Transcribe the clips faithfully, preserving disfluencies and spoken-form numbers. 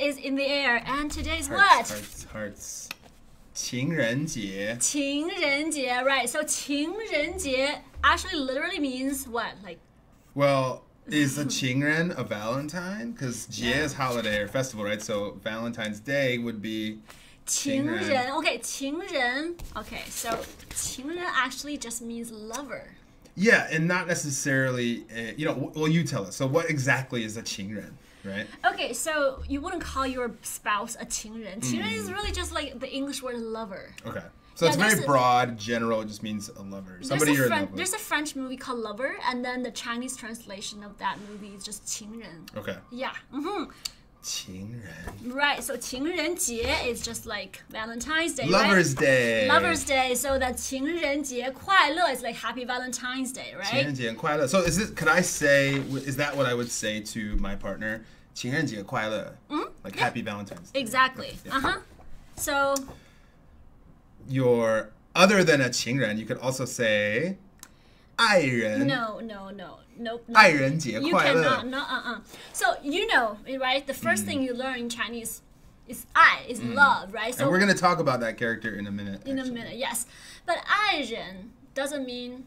Is in the air, and today's what? Hearts, hearts. 情人节. 情人节, right? So 情人节 actually literally means what? Like, well, is the 情人 a Valentine? Because 节 is holiday or festival, right? So Valentine's Day would be 情人. 情人. Okay, 情人. Okay, so 情人 actually just means lover. Yeah, and not necessarily. A, you know, well, you tell us. So, what exactly is a 情人? Right. Okay, so you wouldn't call your spouse a 情人. 情人 mm. is really just like the English word lover. Okay, so yeah, it's very broad, a, general. It just means a lover. Somebody you're in love with. There's a French movie called Lover, and then the Chinese translation of that movie is just 情人. Okay. Yeah. Mm-hmm. 情人. Right. So 情人节 is just like Valentine's Day. Lovers right? Day. Lovers Day. So that 情人节快乐 is like Happy Valentine's Day, right? 情人节快乐. So is this? Could I say? Is that what I would say to my partner? 情人节快乐. Mm-hmm. Like yeah. Happy Valentine's Day. Exactly. Yeah. Uh huh. So. Your other than a 情人, you could also say. 爱人. No, no, no, no. no. 爱人节快乐. You cannot, no, uh, uh. So you know, right? The first mm. thing you learn in Chinese is 爱, is mm. love, right? So and we're going to talk about that character in a minute. In actually. a minute, yes. But 爱人 doesn't mean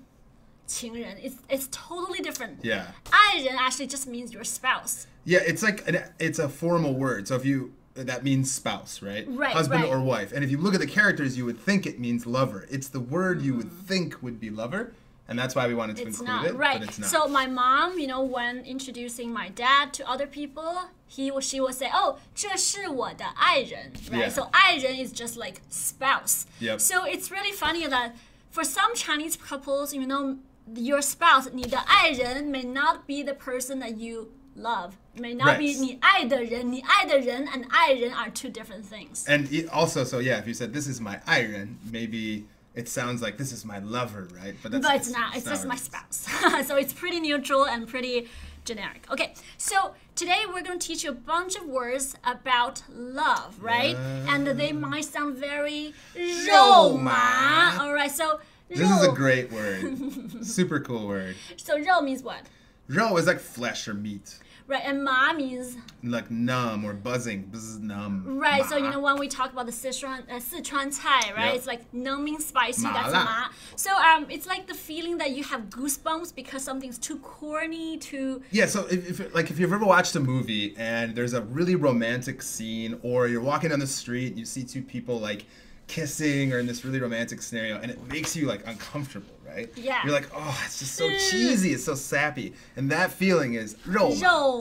情人. It's it's totally different. Yeah. 爱人 actually just means your spouse. Yeah, it's like an, it's a formal word. So if you that means spouse, right? Right. Husband right. or wife. And if you look at the characters, you would think it means lover. It's the word mm. you would think would be lover. And that's why we wanted to it's include not, it, right. but it's not. So my mom, you know, when introducing my dad to other people, he or she would say, oh, 这是我的爱人, right? Yeah. So 爱人 is just like spouse. Yep. So it's really funny that for some Chinese couples, you know, your spouse, 你的爱人 may not be the person that you love. May not right. be 你爱的人, 你爱的人 and 爱人 are two different things. And it also, so yeah, if you said, this is my 爱人, maybe... It sounds like this is my lover, right? But, that's, but it's, it's not. It's, it's just my spouse. So it's pretty neutral and pretty generic. Okay, so today we're going to teach you a bunch of words about love, right? Uh, and they might sound very... 肉麻. All right, so... This 肉. is a great word. Super cool word. So 肉 means what? 肉 is like flesh or meat. Right, and ma means... Like numb or buzzing. Bzz, numb. Right, ma. So you know when we talk about the Sichuan, uh, Sichuan Cai, right? Yep. It's like numbing spicy, ma that's la. ma. So um, it's like the feeling that you have goosebumps because something's too corny, too... Yeah, so if, if, like if you've ever watched a movie and there's a really romantic scene or you're walking down the street and you see two people like kissing or in this really romantic scenario and it makes you like uncomfortable. Right? Yeah. You're like, oh, it's just so cheesy. It's so sappy. And that feeling is 肉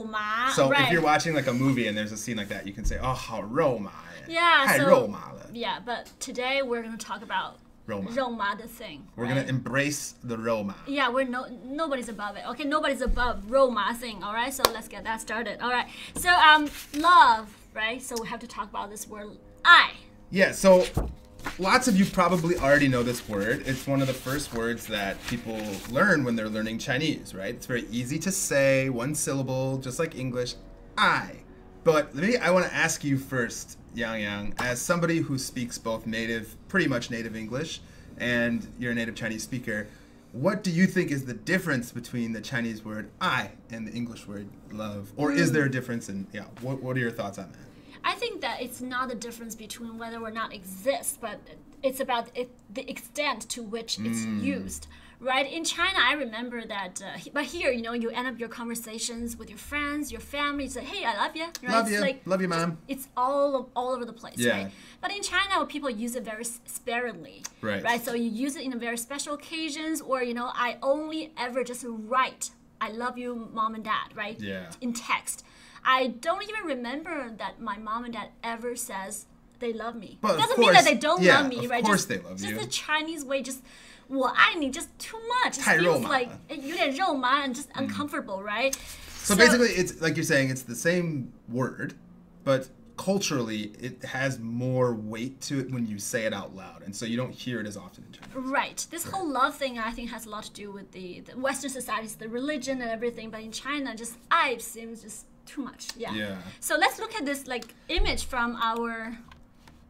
麻. So right. if you're watching like a movie and there's a scene like that, you can say, oh, 好肉麻. Yeah. 太肉麻了. So, yeah, but today we're going to talk about 肉麻, 肉麻 the thing. We're right? going to embrace the 肉麻. Yeah, we're no, nobody's above it. Okay, nobody's above 肉麻 thing. All right, so let's get that started. All right, so um, love, right? So we have to talk about this word 爱. Yeah, so... Lots of you probably already know this word. It's one of the first words that people learn when they're learning Chinese, right? It's very easy to say, one syllable, just like English, I. But maybe I want to ask you first, Yangyang, as somebody who speaks both native, pretty much native English, and you're a native Chinese speaker, what do you think is the difference between the Chinese word I and the English word love? Or mm. is there a difference? And yeah, what, what are your thoughts on that? I think that it's not the difference between whether or not exists, but it's about it, the extent to which it's mm. used, right? In China, I remember that, uh, but here, you know, you end up your conversations with your friends, your family, you say, hey, I love you. Right? Love you, like, love you, mom. It's all all over the place, yeah. right? But in China, people use it very sparingly, right. right? So you use it in very special occasions, or, you know, I only ever just write, I love you, mom and dad, right? Yeah. In text. I don't even remember that my mom and dad ever says they love me. But it doesn't course, mean that they don't yeah, love me, of right? Of course just, they love just you. Just the Chinese way, just 我爱你, just too much. It feels like 有点肉麻 and just mm. uncomfortable, right? So, so basically, it's like you're saying, it's the same word, but culturally, it has more weight to it when you say it out loud. And so you don't hear it as often in China. Right. This right. whole love thing, I think, has a lot to do with the, the Western societies, the religion and everything. But in China, just 爱 seems just... too much. Yeah. yeah. So let's look at this like image from our...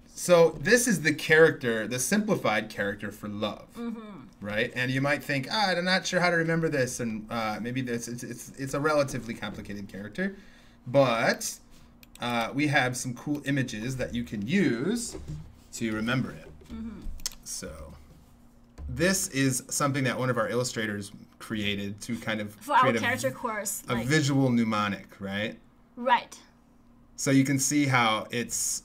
So this is the character, the simplified character for love, mm-hmm. right? And you might think, ah, I'm not sure how to remember this. And uh, maybe this, it's, it's, it's a relatively complicated character. But uh, we have some cool images that you can use to remember it. Mm-hmm. So this is something that one of our illustrators created to kind of for create our character a, course, a like, visual mnemonic, right? Right. So you can see how it's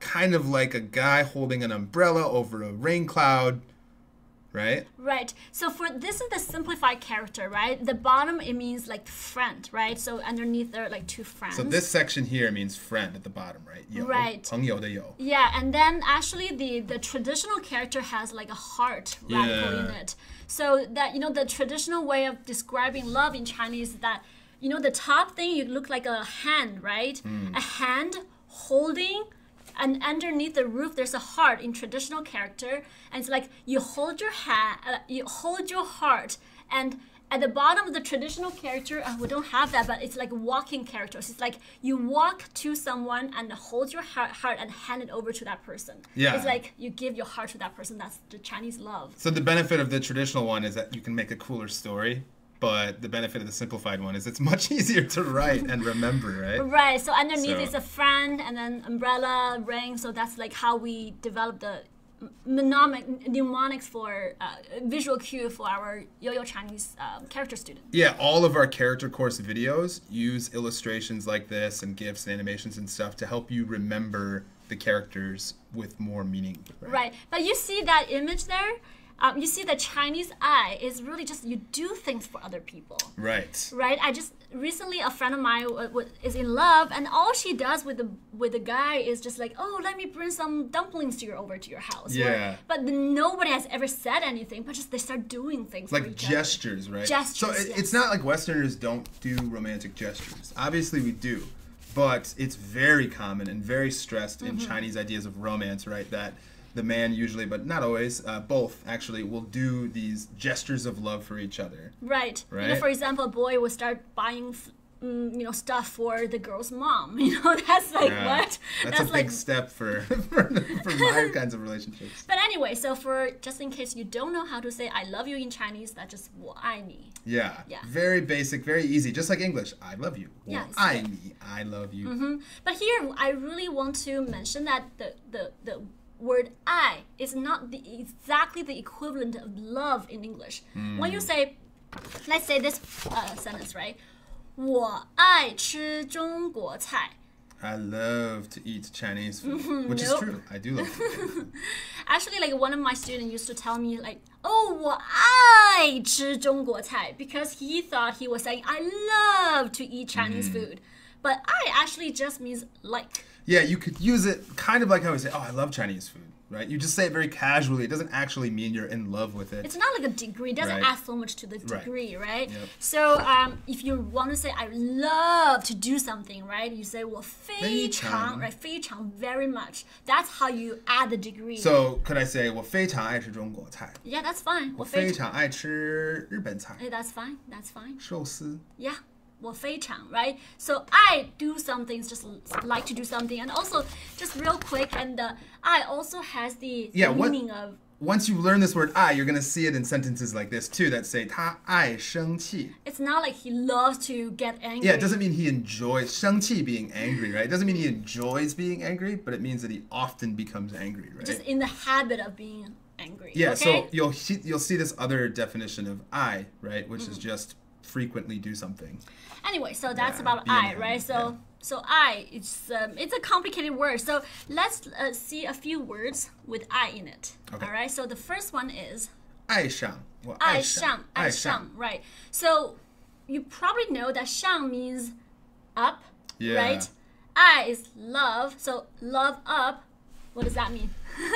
kind of like a guy holding an umbrella over a rain cloud, right? Right. So for this is the simplified character, right? The bottom, it means like friend, right? So underneath there are like two friends. So this section here means friend at the bottom, right? Yo, right. 朋友的友. Yeah, and then actually the, the traditional character has like a heart radical yeah. in it. So that, you know, the traditional way of describing love in Chinese is that, you know, the top thing, you look like a hand, right? Mm. A hand holding, and underneath the roof, there's a heart in traditional character. And it's like you hold your hand, uh, you hold your heart. And at the bottom of the traditional character, uh, we don't have that, but it's like walking characters. It's like you walk to someone and hold your heart, heart and hand it over to that person. Yeah. It's like you give your heart to that person. That's the Chinese love. So the benefit of the traditional one is that you can make a cooler story. But the benefit of the simplified one is it's much easier to write and remember, right? Right. So underneath so. is a friend and then umbrella, rain. So that's like how we develop the mnemonic, mnemonics for uh, visual cue for our Yo-Yo Chinese uh, character student. Yeah, all of our character course videos use illustrations like this and GIFs and animations and stuff to help you remember the characters with more meaning. Right. Right. But you see that image there? Um, you see the Chinese eye is really just you do things for other people. Right. Right. I just recently a friend of mine is in love, and all she does with the with the guy is just like, oh, let me bring some dumplings to your over to your house. Yeah. Or, but nobody has ever said anything. But just they start doing things like for each gestures, other. right? Gestures. So it, yes. it's not like Westerners don't do romantic gestures. Obviously, we do, but it's very common and very stressed mm-hmm. in Chinese ideas of romance, right? That the man usually, but not always, uh, both actually will do these gestures of love for each other. Right. Right? You know, for example, a boy will start buying, mm, you know, stuff for the girl's mom. You know, that's like yeah. what? That's, that's a like... big step for for, for my kinds of relationships. But anyway, so for just in case you don't know how to say I love you in Chinese, that's just 我爱你. Yeah. Yeah. Very basic, very easy, just like English. I love you. Yeah, I me. I love you. Mm-hmm. But here, I really want to mention that the the the. word I is not the, exactly the equivalent of love in English. Mm. When you say, let's say this uh, sentence, right? 我爱吃中国菜. I love to eat Chinese food, mm-hmm, which nope. is true. I do love it. Actually, like one of my students used to tell me, like, oh, 我爱吃中国菜, because he thought he was saying, I love to eat Chinese mm. food. But I actually just means like. Yeah, you could use it kind of like how we say, oh, I love Chinese food, right? You just say it very casually. It doesn't actually mean you're in love with it. It's not like a degree. It doesn't right. add so much to the degree, right? right? Yep. So um, if you want to say, I love to do something, right? You say, well, 非常, right? 非常, very much. That's how you add the degree. So could I say, 我非常爱吃中国菜? Yeah, that's fine. 我非常爱吃日本菜. Yeah, that's fine. That's fine. 寿司. Yeah. Well, 非常, right? So I do some things, just like to do something. And also, just real quick, and the I also has the, yeah, the what, meaning of... Once you learn this word I, you're going to see it in sentences like this, too, that say 他爱生气. It's not like he loves to get angry. Yeah, it doesn't mean he enjoys... 生气 being angry, right? It doesn't mean he enjoys being angry, but it means that he often becomes angry, right? Just in the habit of being angry, Yeah, okay? so you'll, you'll see this other definition of I, right? Which mm. is just... frequently do something. Anyway, so that's yeah, about I, right? So, yeah. so I, it's um, it's a complicated word. So let's uh, see a few words with I in it. Okay. All right. So the first one is 爱上. Well, 爱上, 爱上, 爱上. Right. So you probably know that 上 means up, yeah. right? I is love. So love up. What does that mean?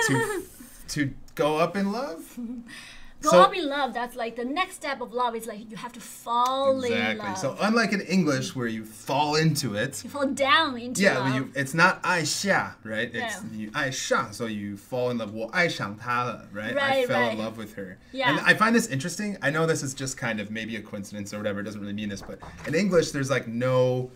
to, to go up in love. Go so, up in love, that's like the next step of love is like you have to fall exactly. in love. Exactly. So unlike in English where you fall into it. You fall down into yeah, love. Yeah, but you, it's not 爱下, right? It's yeah. you 爱上, so you fall in love. 我爱上她了, right? right? I fell right. in love with her. Yeah. And I find this interesting. I know this is just kind of maybe a coincidence or whatever. It doesn't really mean this, but in English there's like no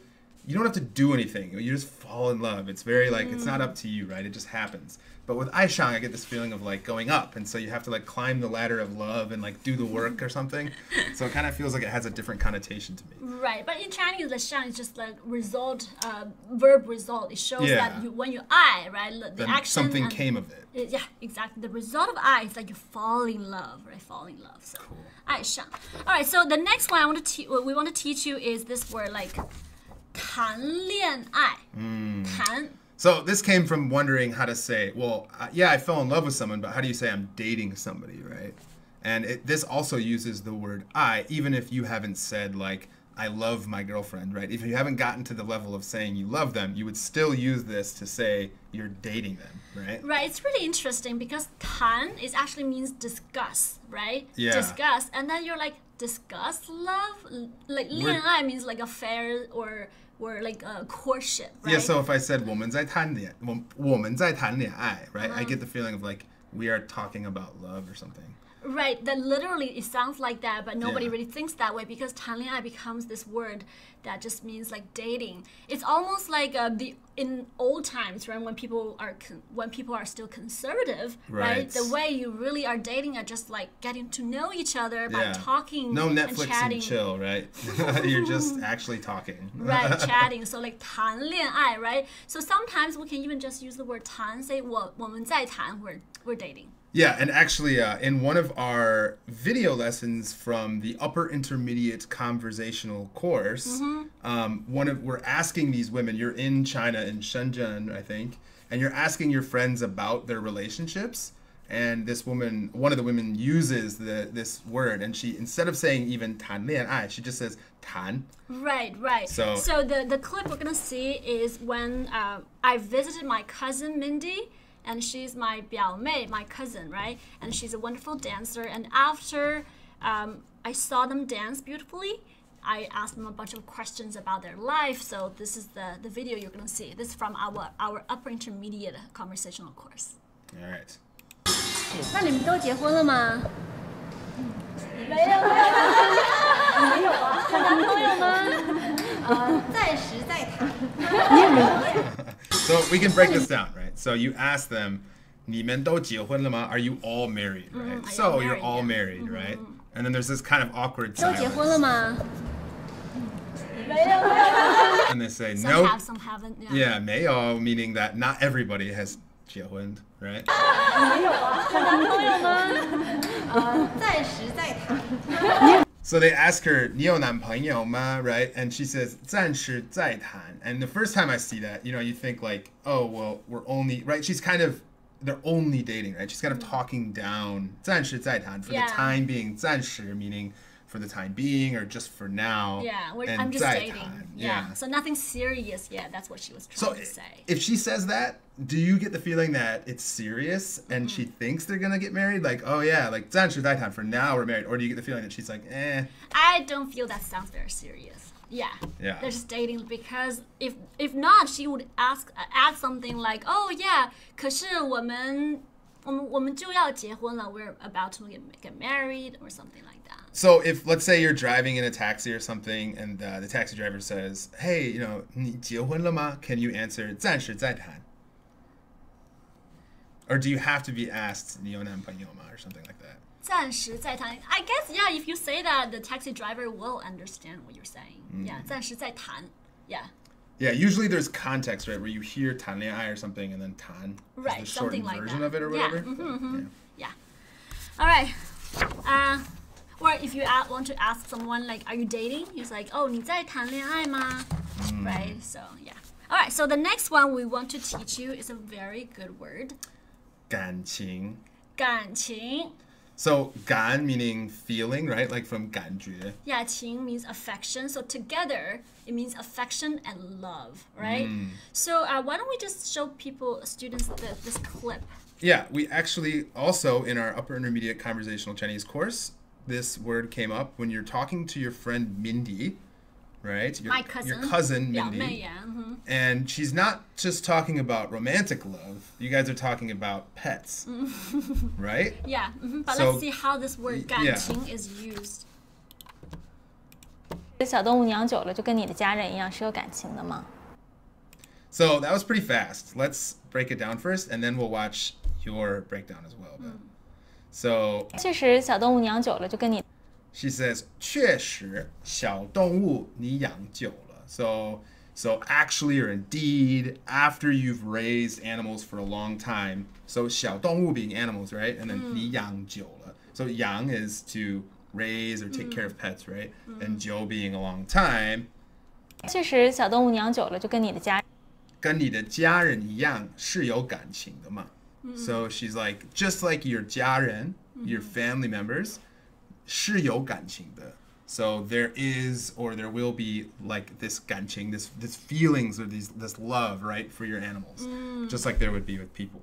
you don't have to do anything. You just fall in love. It's very like, mm. it's not up to you, right? It just happens. But with Aishang, I get this feeling of like going up. And so you have to like climb the ladder of love and like do the work or something. So it kind of feels like it has a different connotation to me. Right. But in Chinese, the shang is just like result, uh, verb result. It shows yeah. that you, when you I, right? The then action. Something and, came of it. it. Yeah, exactly. The result of I is like you fall in love, right? Fall in love. So, cool. Aishang. All right. So the next one I want to te we want to teach you is this word like 谈恋爱. Mm. 谈. So this came from wondering how to say, well, uh, yeah, I fell in love with someone, but how do you say I'm dating somebody, right? And it, this also uses the word I, even if you haven't said, like, I love my girlfriend, right? If you haven't gotten to the level of saying you love them, you would still use this to say you're dating them, right? Right, it's really interesting because 谈 is actually means discuss, right? Yeah. Discuss, and then you're like, discuss love? Like, 恋爱 means like affair or... or like a courtship, right? Yeah, so if I said 我们在谈恋爱, 我们在谈恋爱, right? Um, I get the feeling of like, we are talking about love or something. Right, that literally it sounds like that, but nobody yeah. really thinks that way because 谈恋爱 becomes this word that just means like dating. It's almost like uh, the in old times, right? When people are con when people are still conservative, right. right? The way you really are dating are just like getting to know each other yeah. by talking, no Netflix and, chatting. and chill, right? You're just actually talking, right? Chatting. So like 谈恋爱, right? So sometimes we can even just use the word 谈, say 我我们在谈, we're we're dating. Yeah, and actually uh, in one of our video lessons from the upper intermediate conversational course, mm-hmm. um, one of we're asking these women, you're in China, in Shenzhen, I think, and you're asking your friends about their relationships. And this woman, one of the women uses the, this word, and she, instead of saying even 谈恋爱, she just says 谈. Right, right. So, so the, the clip we're going to see is when uh, I visited my cousin Mindy. And she's my 表妹, my cousin, right? And she's a wonderful dancer. And after um, I saw them dance beautifully, I asked them a bunch of questions about their life. So this is the, the video you're going to see. This is from our, our upper intermediate conversational course. All right. 那你们都结婚了吗? 没有没有没有啊，有男朋友吗？暂时在谈。So we can break this down, right? So you ask them, 你们都结婚了吗? Are you all married, right? Mm, so you're married, all yeah. married, right? Mm. And then there's this kind of awkward silence. 都结婚了吗? And they say no. Some have, some haven't. Yeah, 没有, yeah, meaning that not everybody has 结婚, right? 没有啊，有男朋友吗? So they ask her, 你有男朋友吗? Right? And she says, 暂时在谈. And the first time I see that, you know, you think like, oh, well, we're only, right? She's kind of, they're only dating, right? She's kind of talking down, 暂时在谈, for yeah. the time being, 暂时, meaning for the time being or just for now. Yeah, we're, and I'm just dating. Yeah. yeah, so nothing serious yet. That's what she was trying so to say. If she says that, do you get the feeling that it's serious and mm-hmm. she thinks they're gonna get married? Like, oh yeah, like 暂时在谈, for now we're married. Or do you get the feeling that she's like, eh? I don't feel that sounds very serious. Yeah. Yeah. They're just dating because if if not, she would ask uh, add something like, oh yeah, 可是我们 we're about to get married or something like that. So if, let's say you're driving in a taxi or something and uh, the taxi driver says, hey, you know, 你结婚了吗? Can you answer 暂时在谈? Or do you have to be asked 你有男朋友吗? Or something like that. 暂时在谈. I guess, yeah, if you say that, the taxi driver will understand what you're saying. Mm. Yeah, 暂时在谈. Yeah. Yeah, usually there's context, right, where you hear 谈恋爱 or something and then 谈 right, is the shortened like version that. of it or whatever. Yeah, mm-hmm, mm-hmm. yeah. yeah. All right. Uh, or if you want to ask someone, like, are you dating? He's like, oh, 你在谈恋爱吗? Mm. Right, so, yeah. All right, so the next one we want to teach you is a very good word. 感情. 感情. So, 感 meaning feeling, right? Like from 感觉. Yeah, 情 means affection. So, together, it means affection and love, right? Mm. So, uh, why don't we just show people, students, the, this clip? Yeah, we actually also, in our upper intermediate conversational Chinese course, this word came up when you're talking to your friend Mindy, right? Your, My cousin. Your cousin, Mindy. Yeah, yeah. Mm-hmm. And she's not just talking about romantic love. You guys are talking about pets, right? Yeah, mm-hmm. but so, let's see how this word 感情 yeah. is used. 这小动物你养久了，就跟你的家人一样，是有感情的嘛。 So that was pretty fast. Let's break it down first, and then we'll watch your breakdown as well. But, so, 确实小动物你养久了就跟你 She says, 确实小动物你养久了. So, so actually or indeed, after you've raised animals for a long time. So 小动物 being animals, right? And then 你养久了. So 养 is to raise or take care of pets, right? And 久 being a long time. 确实小动物你养久了就跟你的家 跟你的家人一样是有感情的嘛 So she's like, just like your 家人 your family members 是有感情的 So there is or there will be like this 感情 this, this feelings or these, this love, right, for your animals just like there would be with people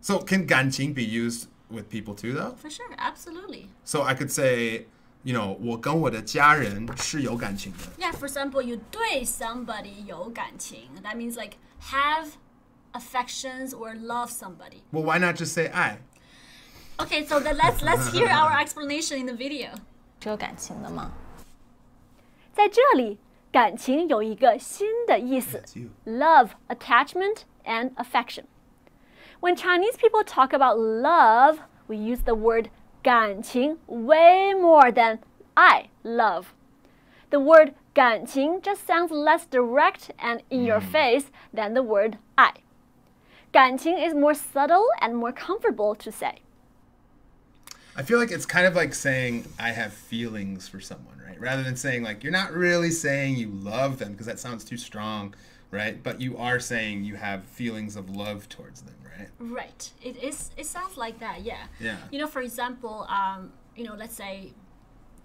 So can 感情 be used with people too though? For sure, absolutely. So I could say, you know, 我跟我的家人是有感情的. Yeah, for example, you 对 somebody 有感情. That means like have affections or love somebody. Well, why not just say I? Okay, so then let's let's hear our explanation in the video. 是有感情的吗？在这里，感情有一个新的意思 ：love, attachment, and affection. When Chinese people talk about love, we use the word 感情 way more than I love. The word 感情 just sounds less direct and in your face than the word I. 感情 is more subtle and more comfortable to say. I feel like it's kind of like saying I have feelings for someone, right? Rather than saying like you're not really saying you love them because that sounds too strong, right? But you are saying you have feelings of love towards them. Right. Right. It is. It sounds like that. Yeah. Yeah. You know, for example, um, you know, let's say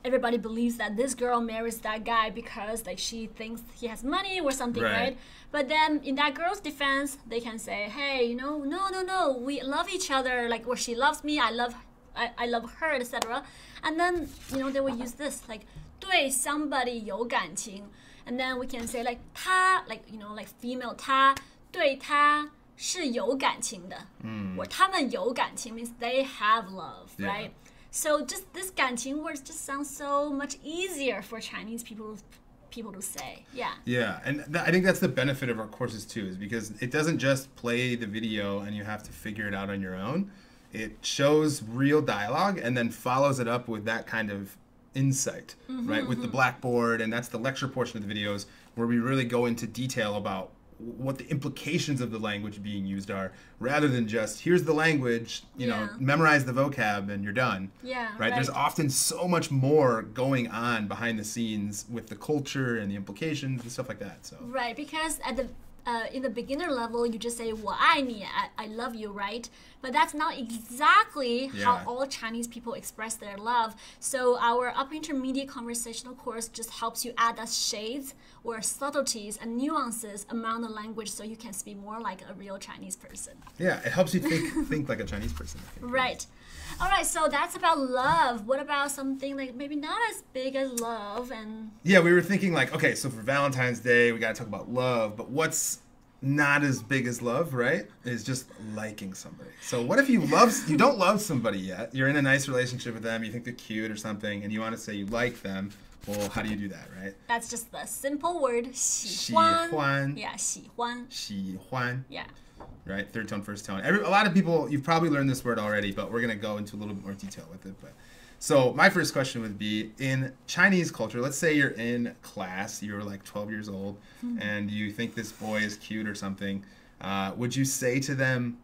everybody believes that this girl marries that guy because like she thinks he has money or something, right? right? But then in that girl's defense, they can say, hey, you know, no, no, no, we love each other. Like, or she loves me, I love, I, I love her, et cetera. And then you know they will use this like, 对 somebody 有感情, and then we can say like 她, like you know, like female 她, 对她. 是有感情的 or 他们有感情 means they have love, yeah. Right? So just this 感情 words just sounds so much easier for Chinese people people to say. Yeah. Yeah, and th I think that's the benefit of our courses too, is because it doesn't just play the video and you have to figure it out on your own. It shows real dialogue and then follows it up with that kind of insight, mm-hmm, right? Mm-hmm. With the blackboard, and that's the lecture portion of the videos where we really go into detail about what the implications of the language being used are, rather than just here's the language, you yeah. know, memorize the vocab and you're done. Yeah, right? right. There's often so much more going on behind the scenes with the culture and the implications and stuff like that. So right, because at the uh, in the beginner level, you just say 我爱你, I, I love you, right? But that's not exactly yeah. how all Chinese people express their love. So our upper intermediate conversational course just helps you add us shades or subtleties and nuances around the language so you can speak more like a real Chinese person. Yeah, it helps you think, think like a Chinese person. Right. All right, so that's about love. What about something like maybe not as big as love? And yeah, we were thinking like, okay, so for Valentine's Day, we got to talk about love, but what's not as big as love, right? Is just liking somebody. So what if you love, you don't love somebody yet? You're in a nice relationship with them. You think they're cute or something, and you want to say you like them. Well, how do you do that, right? That's just the simple word 喜欢. Yeah, 喜欢. 喜欢. Yeah. Right, third tone, first tone. Every, a lot of people, you've probably learned this word already, but we're gonna go into a little bit more detail with it. But so my first question would be, in Chinese culture, let's say you're in class, you're like twelve years old, mm-hmm. and you think this boy is cute or something. Uh, would you say to them,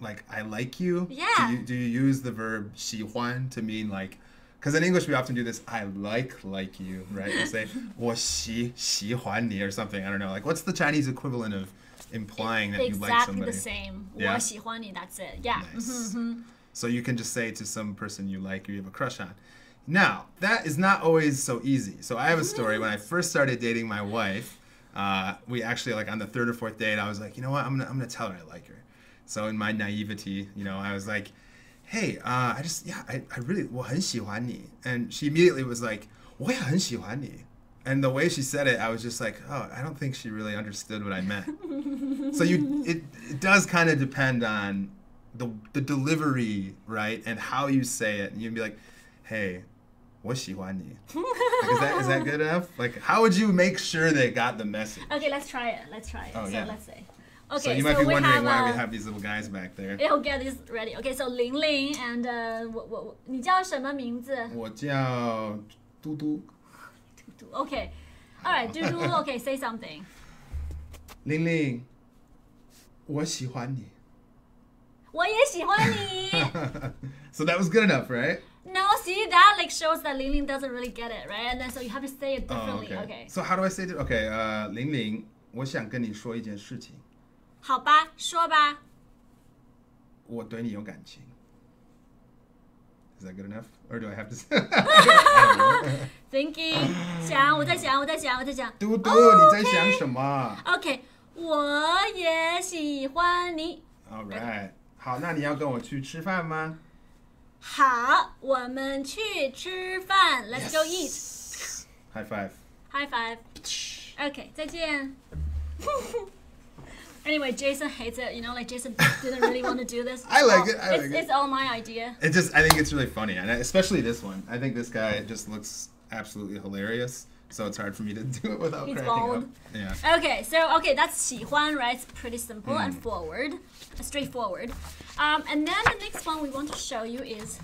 like, I like you? Yeah. Do you, do you use the verb 喜欢 to mean like, because in English we often do this, I like like you, right? We'll say 我喜喜欢你 or something. I don't know. Like, what's the Chinese equivalent of implying it, that exactly you like somebody? Exactly the same. Yeah. 我喜欢你, that's it. Yeah. Nice. Mm-hmm. So you can just say to some person you like or you have a crush on. Now, that is not always so easy. So I have a story. When I first started dating my wife, uh, we actually, like on the third or fourth date, I was like, you know what? I'm gonna I'm gonna tell her I like her. So in my naivety, you know, I was like, hey, uh, I just, yeah, I, I really, 我很喜欢你. And she immediately was like, 我也很喜欢你. And the way she said it, I was just like, oh, I don't think she really understood what I meant. So you, it, it does kind of depend on the, the delivery, right? And how you say it. And you'd be like, hey, 我喜欢你. Like, is that is that good enough? Like, how would you make sure they got the message? Okay, let's try it. Let's try it. Oh, so yeah. let's say. Okay, so you might so be wondering have, why uh, we have these little guys back there. I'll get this ready. Okay, so Ling Ling and uh, what what? 你叫什么名字? 我叫嘟嘟. Okay, all right, Dudu. Okay, say something. Ling Ling, 我喜欢你. 我也喜欢你. So that was good enough, right? No, see, that like shows that Ling Ling doesn't really get it, right? And then so you have to say it differently. Oh, okay. Okay. So how do I say it? Okay, uh, Ling Ling, 我想跟你说一件事情. 好吧，说吧. 我对你有感情. Is that good enough? Or do I have to say thinking. 想, 我在想, 我在想, 我在想. 嘟嘟, oh, okay. 你在想什么? Okay. 我也喜欢你. All right. 好，那你要跟我去吃饭吗? 好，我们去吃饭. Let's yes. go eat. High five. High five. Okay, 再见. Anyway, Jason hates it. You know, like Jason didn't really want to do this. I like oh, it. I like it's, it. It's all my idea. It just, I think it's really funny, and especially this one. I think this guy just looks absolutely hilarious. So it's hard for me to do it without cracking up. Yeah. Okay, so okay, that's 喜欢, right? It's pretty simple mm. and forward, straightforward. Um, and then the next one we want to show you is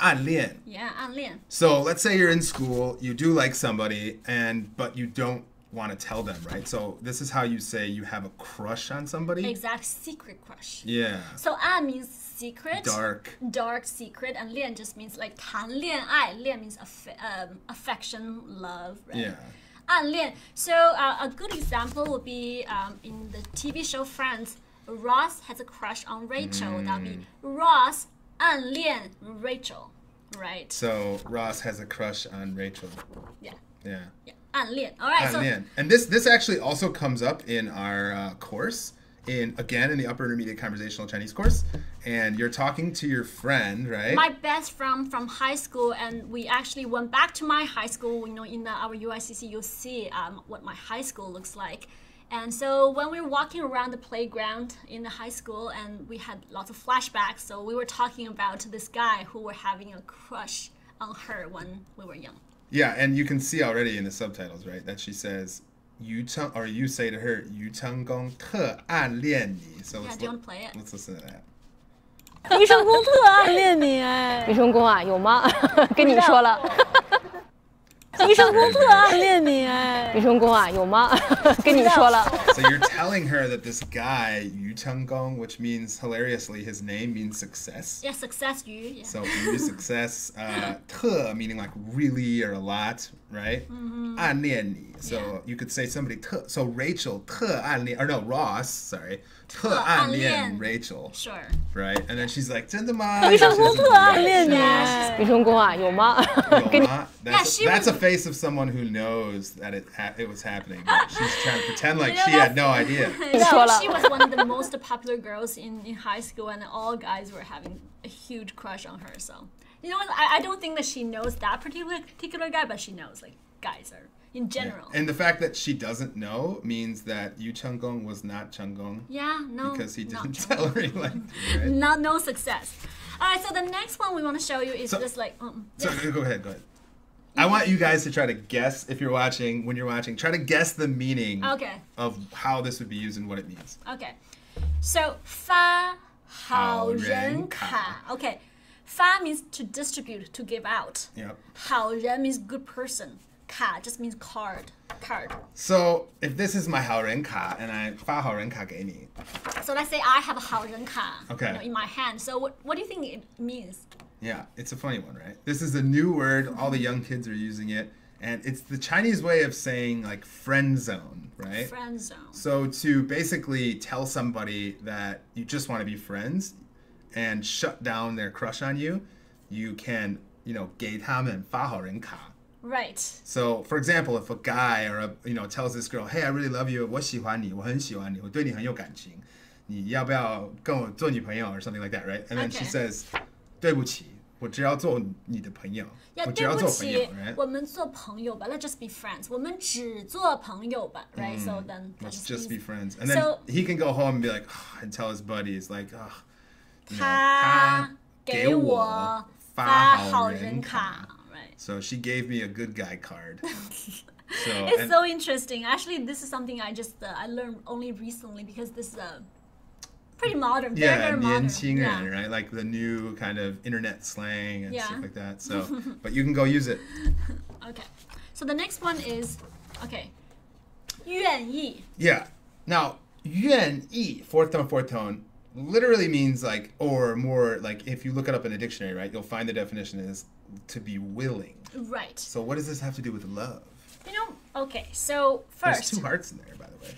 暗恋. Yeah, 暗恋. So let's say you're in school, you do like somebody, and but you don't want to tell them, right? So this is how you say you have a crush on somebody. Exact, secret crush. Yeah. So 暗 means secret. Dark. Dark secret, and 恋 just means like 谈恋爱. 恋 means aff um, affection, love, right? Yeah. 暗恋. So uh, a good example would be um, in the T V show Friends, Ross has a crush on Rachel. Mm. That would be Ross 暗恋 Rachel, right? So Ross has a crush on Rachel. Yeah. Yeah. Yeah. 暗恋. All right. 暗恋. So, and this this actually also comes up in our uh, course, in again in the Upper Intermediate Conversational Chinese course. And you're talking to your friend, right? My best friend from high school, and we actually went back to my high school. You know, in the, our U I C C, you'll see um, what my high school looks like. And so when we were walking around the playground in the high school, and we had lots of flashbacks. So we were talking about this guy who were having a crush on her when we were young. Yeah, and you can see already in the subtitles, right, that she says, you tang, or you say to her, you tang gong te an lian ni. So let's, yeah, look, play it. Let's listen to that. You tang gong te an lian ni. You tang gong ah, you ma? Geng you shuo le. You tang gong te an lian ni. You tang gong ah, you ma? Geng you shuo le. So you're telling her that this guy, Yu Tang Gong, which means hilariously, his name means success. Yeah, success, Yu. Yeah. So Yu success, uh, te meaning like really or a lot, right? Mm-hmm. 暗恋你. So yeah. you could say somebody te. So Rachel 特暗恋, or no, Ross, sorry, 特暗恋 Rachel. Sure. Right, and then she's like, 真的吗? 有吗? That's, yeah, that's a face of someone who knows that it it was happening. She's trying to pretend like you know, she had no idea. No, she was one of the most popular girls in, in high school, and all guys were having a huge crush on her. So you know what? I, I don't think that she knows that particular particular guy, but she knows like guys are. In general. Yeah. And the fact that she doesn't know means that Yu Chenggong was not Chenggong. Yeah, no. Because he didn't tell her he liked her, right? Not, no success. All right, so the next one we want to show you is so, just like... Um, so yeah. Go ahead, go ahead. I want you guys to try to guess, if you're watching, when you're watching, try to guess the meaning okay. of how this would be used and what it means. Okay. So, fa hao ren ka. Okay. Fa means to distribute, to give out. Yep. Hao ren means good person. Ka just means card, card. So if this is my hao ren ka and I fa hao ren ka ge ni. So let's say I have a hao ren ka okay. you know, in my hand. So what, what do you think it means? Yeah, it's a funny one, right? This is a new word. Mm-hmm. All the young kids are using it. And it's the Chinese way of saying like friend zone, right? Friend zone. So to basically tell somebody that you just want to be friends and shut down their crush on you, you can, you know, 给他们 fa hao ren ka. Right. So, for example, if a guy or a, you know, tells this girl, "Hey, I really love you. 我喜欢你, 我很喜欢你, 我对你很有感情, 你要不要跟我做女朋友?" or something like that, right? And then okay. she says, 对不起, 我只要做你的朋友, yeah, 我只要做朋友, right? 我们做朋友吧, let's just be friends. 我们只做朋友吧, right? Mm, so then let's just be friends. And then so, he can go home and be like, oh, and tell his buddies like, oh, you know, 他给我发好人卡. Right. So she gave me a good guy card. So, it's and, so interesting. Actually, this is something I just uh, I learned only recently because this is uh, pretty modern. Yeah, Yangyang, yeah. Right? Like the new kind of internet slang and yeah. stuff like that. So, but you can go use it. Okay. So the next one is okay. Yuan yi. Yeah. Now, yuan yi, fourth tone, fourth tone, literally means like, or more like, if you look it up in a dictionary, right? You'll find the definition is to be willing. Right. So what does this have to do with love? You know, okay, so first... There's two hearts in there, by the way.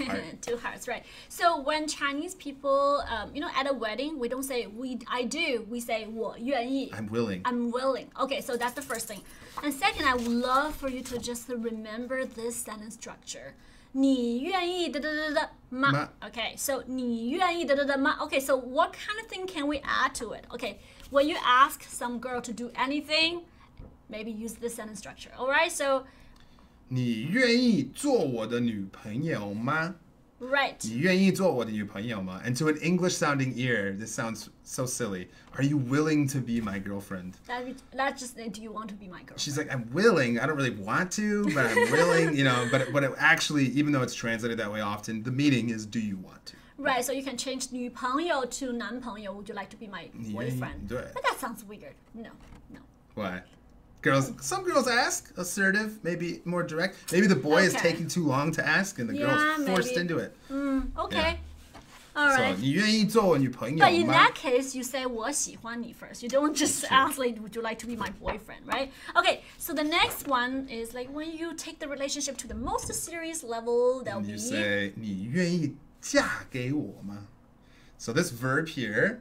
Heart, heart. Two hearts, right. So when Chinese people, um, you know, at a wedding, we don't say, we, I do, we say, 我愿意. I'm willing. I'm willing. Okay, so that's the first thing. And second, I would love for you to just remember this sentence structure. 你愿意的的的吗? Okay, so 你愿意的的的吗? Okay, so what kind of thing can we add to it? Okay, when you ask some girl to do anything, maybe use this sentence structure. All right, so 你愿意做我的女朋友吗? Right. 你愿意做我的女朋友吗? And to an English-sounding ear, this sounds so silly. Are you willing to be my girlfriend? That, that's just, do you want to be my girlfriend? She's like, I'm willing. I don't really want to, but I'm willing. You know, but but it actually, even though it's translated that way often, the meaning is, do you want to? Right. So you can change 女朋友 to 男朋友. Would you like to be my boyfriend? Yeah, but that sounds weird. No, no. Why? Girls, some girls ask, assertive, maybe more direct. Maybe the boy okay. is taking too long to ask, and the yeah, girl's forced maybe. into it. Mm, okay, yeah. all right. So, 你愿意做我女朋友吗? But in that case, you say 我喜欢你 first. You don't just ask like, would you like to be my boyfriend, right? Okay. So the next one is like when you take the relationship to the most serious level. That would be. You say 你愿意嫁给我吗? So this verb here.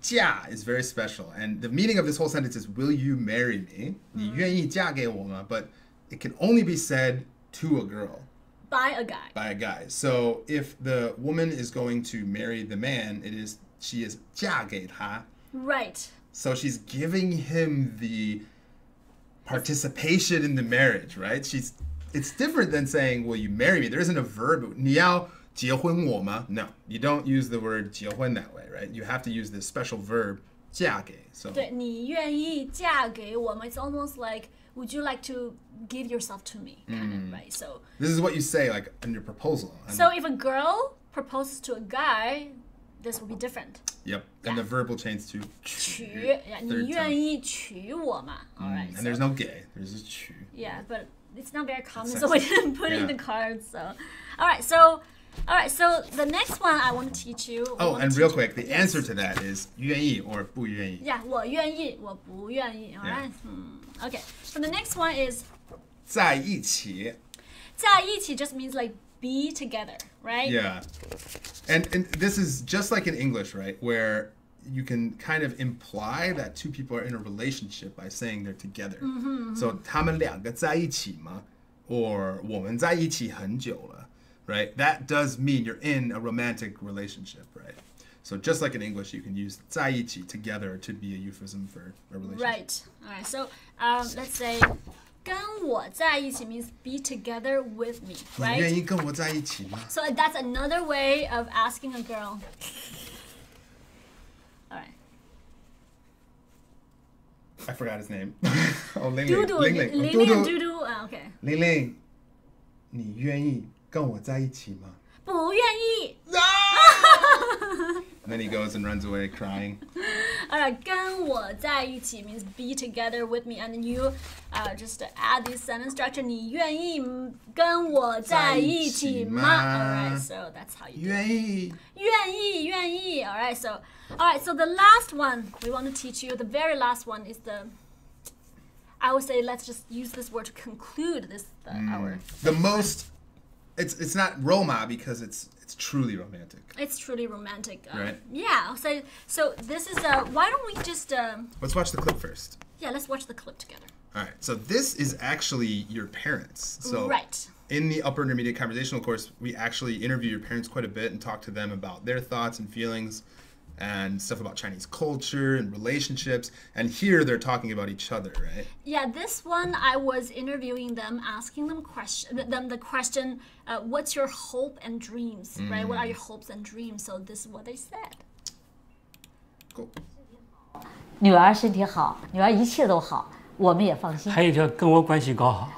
嫁 is very special, and the meaning of this whole sentence is, will you marry me? 你愿意嫁给我吗? But it can only be said to a girl. By a guy. By a guy. So if the woman is going to marry the man, it is, she is 嫁给他. Right. So she's giving him the participation in the marriage, right? She's, it's different than saying, will you marry me? There isn't a verb. 你要 结婚我吗? No, you don't use the word 结婚 that way, right? You have to use this special verb 嫁给. So 对, 你愿意嫁给我吗? It's almost like, would you like to give yourself to me? Kind mm. of, right? So this is what you say like in your proposal. So if a girl proposes to a guy, this will be different. Yep, yeah. and the verb will change to 娶, yeah, 你愿意娶我吗? All right. And so, there's no 给, there's just 娶. Yeah, but it's not very common, so we didn't put yeah. in the cards. So, all right, so. All right, so the next one I want to teach you. Oh, and real quick, the answer to that is 愿意 or 不愿意. Yeah, 我愿意, 我不愿意, all right? Yeah. Okay, so the next one is 在一起. 在一起 just means like be together, right? Yeah, and, and this is just like in English, right? Where you can kind of imply that two people are in a relationship by saying they're together. Mm-hmm, mm-hmm. So 他们两个在一起吗? Or 我们在一起很久了. Right? That does mean you're in a romantic relationship, right? So just like in English, you can use 在一起 together to be a euphemism for a relationship. Right. All right. So um, let's say 跟我在一起 means be together with me, right? 你愿意跟我在一起吗? So that's another way of asking a girl. All right. I forgot his name. Oh, Ling Ling. Ling Ling. Ling Ling and Dudu. Uh, okay. Ling Ling, 你愿意 跟我在一起吗? 不愿意! No! And then he goes and runs away crying. Alright, 跟我在一起 means be together with me, and you uh, just add this sentence structure. 你愿意跟我在一起吗? Alright, so that's how you do it. 愿意! 愿意, 愿意! Alright, so, alright, so the last one we want to teach you, the very last one is the... I would say let's just use this word to conclude this uh, mm. hour. The most... It's it's not Roma because it's it's truly romantic. It's truly romantic, um, right? Yeah. So so this is a. Why don't we just? Um, let's watch the clip first. Yeah, let's watch the clip together. All right. So this is actually your parents. So right. In the upper intermediate conversational course, we actually interview your parents quite a bit and talk to them about their thoughts and feelings, and stuff about Chinese culture and relationships, and here they're talking about each other, right? Yeah, this one I was interviewing them, asking them question, them the question, uh, what's your hope and dreams, mm. right? What are your hopes and dreams? So this is what they said. Cool. 女儿身体好，女儿一切都好。我们也放心。还有一条，跟我关系搞好。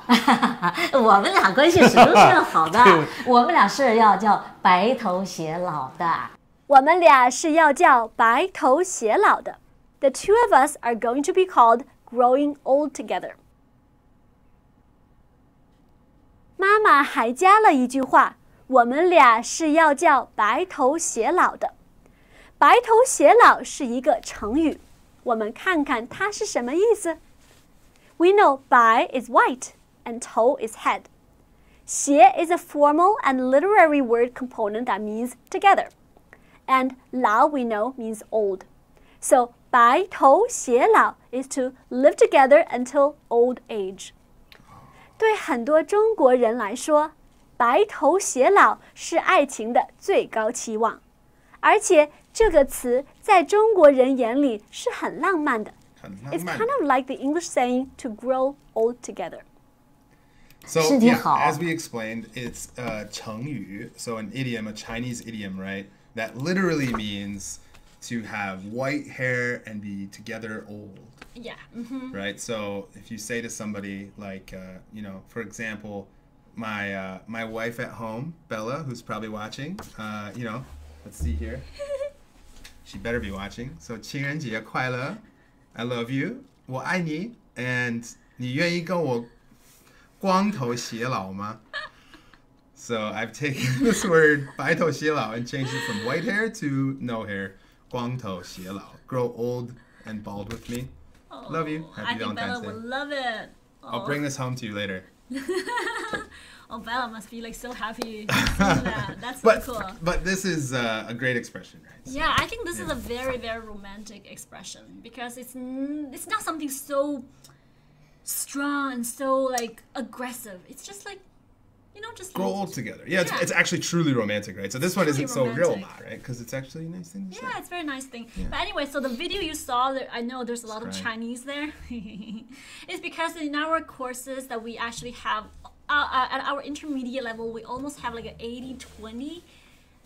我们俩关系始终是好的，我们俩是要叫白头偕老的。我们俩是要叫白头偕老的。The two of us are going to be called growing old together. 妈妈还加了一句话：我们俩是要叫白头偕老的。白头偕老是一个成语，我们看看它是什么意思。 We know 白 is white and 头 is head. 偕 is a formal and literary word component that means together. And 老 we know means old. So 白头偕老 is to live together until old age. 对很多中国人来说，白头偕老是爱情的最高期望，而且这个词在中国人眼里是很浪漫的。 It's kind of like the English saying to grow old together. So yeah, as we explained, it's uh, 成语, so an idiom, a Chinese idiom, right? That literally means to have white hair and be together old. Yeah. Mm-hmm. Right? So if you say to somebody like, uh, you know, for example, my uh, my wife at home, Bella, who's probably watching, uh, you know, let's see here. She better be watching. So 情人节快乐. I love you, 我爱你 and 你愿意跟我光头偕老吗? So I've taken this word 白头偕老 and changed it from white hair to no hair. 光头偕老 grow old and bald with me. Oh, love you. Happy Valentine's Day. I think Bella would love it. Oh. I'll bring this home to you later. Oh, Bella must be like so happy to see that. That's so but, cool. But this is uh, a great expression, right? So, yeah, I think this yeah. is a very, very romantic expression because it's n it's not something so strong and so like aggressive. It's just like, you know, just grow like, old together. Yeah, yeah. It's, it's actually truly romantic, right? So this it's one isn't romantic. So real, right? Because it's actually a nice thing to say. Yeah, it's a very nice thing. Yeah. But anyway, so the video you saw, there, I know there's a lot That's of right. Chinese there. It's because in our courses that we actually have. Uh, uh, at our intermediate level, we almost have like an eighty twenty,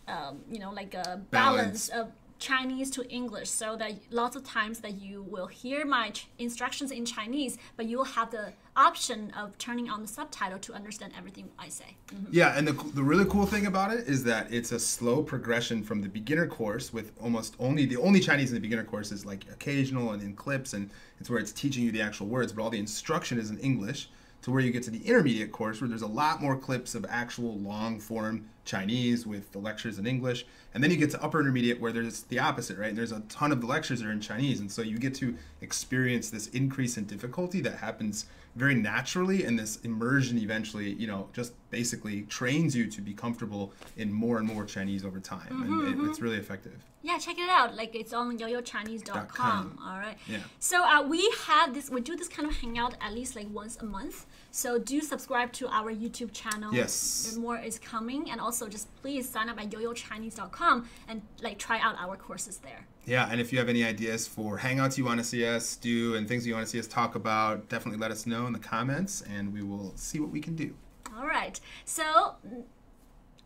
um, you know, like a balance, balance of Chinese to English. So that lots of times that you will hear my ch instructions in Chinese, but you will have the option of turning on the subtitle to understand everything I say. Mm-hmm. Yeah, and the, the really cool thing about it is that it's a slow progression from the beginner course with almost only, the only Chinese in the beginner course is like occasional and in clips, and it's where it's teaching you the actual words, but all the instruction is in English. To where you get to the intermediate course where there's a lot more clips of actual long form Chinese with the lectures in English. And then you get to upper intermediate where there's the opposite, right? And there's a ton of the lectures that are in Chinese. And so you get to experience this increase in difficulty that happens very naturally. And this immersion eventually, you know, just basically trains you to be comfortable in more and more Chinese over time. Mm-hmm, and it, it's really effective. Yeah, check it out. Like it's on yo yo chinese dot com. All right. Yeah. So uh, we have this. We do this kind of hangout at least like once a month. So do subscribe to our YouTube channel. Yes. More is coming, and also just please sign up at yo yo chinese dot com and like try out our courses there. Yeah, and if you have any ideas for hangouts you want to see us do and things you want to see us talk about, definitely let us know in the comments, and we will see what we can do. All right. So.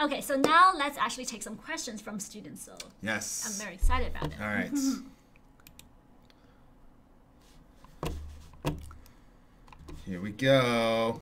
Okay, so now let's actually take some questions from students. So yes. I'm very excited about it. All right. Here we go.